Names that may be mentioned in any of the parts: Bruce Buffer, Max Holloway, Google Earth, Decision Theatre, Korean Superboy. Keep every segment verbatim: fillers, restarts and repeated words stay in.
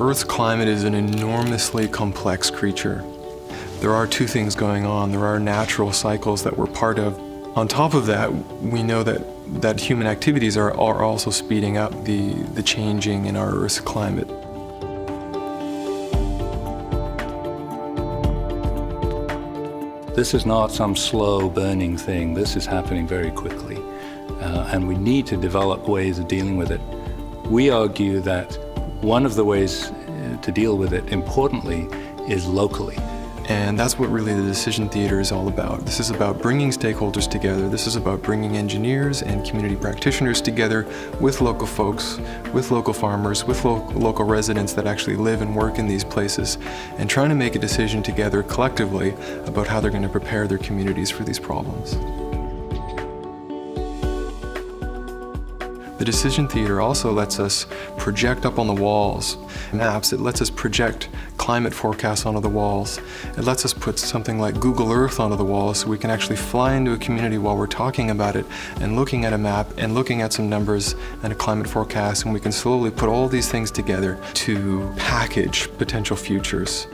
Earth's climate is an enormously complex creature. There are two things going on. There are natural cycles that we're part of. On top of that, we know that, that human activities are, are also speeding up the, the changing in our Earth's climate. This is not some slow burning thing. This is happening very quickly, uh, and we need to develop ways of dealing with it. We argue that one of the ways to deal with it, importantly, is locally. And that's what really the Decision Theatre is all about. This is about bringing stakeholders together. This is about bringing engineers and community practitioners together with local folks, with local farmers, with lo local residents that actually live and work in these places, and trying to make a decision together collectively about how they're going to prepare their communities for these problems. The Decision Theatre also lets us project up on the walls maps. It lets us project climate forecasts onto the walls. It lets us put something like Google Earth onto the walls so we can actually fly into a community while we're talking about it and looking at a map and looking at some numbers and a climate forecast, and we can slowly put all these things together to package potential futures.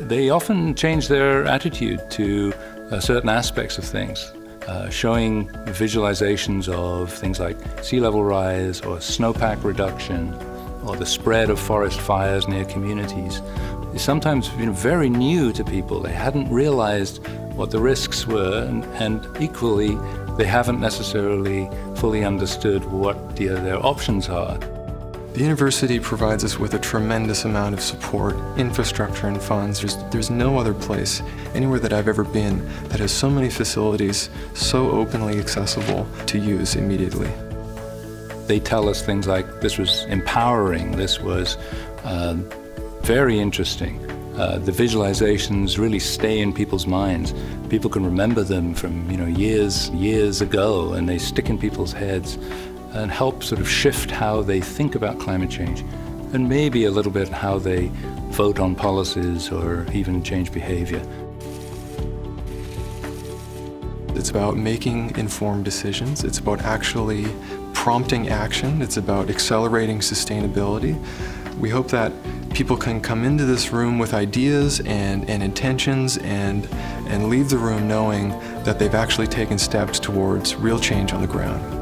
They often change their attitude to uh, certain aspects of things. Uh, showing visualizations of things like sea level rise or snowpack reduction or the spread of forest fires near communities is sometimes you know, very new to people. They hadn't realized what the risks were, and, and equally they haven't necessarily fully understood what the, their options are. The university provides us with a tremendous amount of support, infrastructure and funds. There's, there's no other place anywhere that I've ever been that has so many facilities so openly accessible to use immediately. They tell us things like this was empowering, this was uh, very interesting. Uh, the visualizations really stay in people's minds. People can remember them from you know, years, years ago, and they stick in people's heads and help sort of shift how they think about climate change, and maybe a little bit how they vote on policies or even change behavior. It's about making informed decisions. It's about actually prompting action. It's about accelerating sustainability. We hope that people can come into this room with ideas and, and intentions and, and leave the room knowing that they've actually taken steps towards real change on the ground.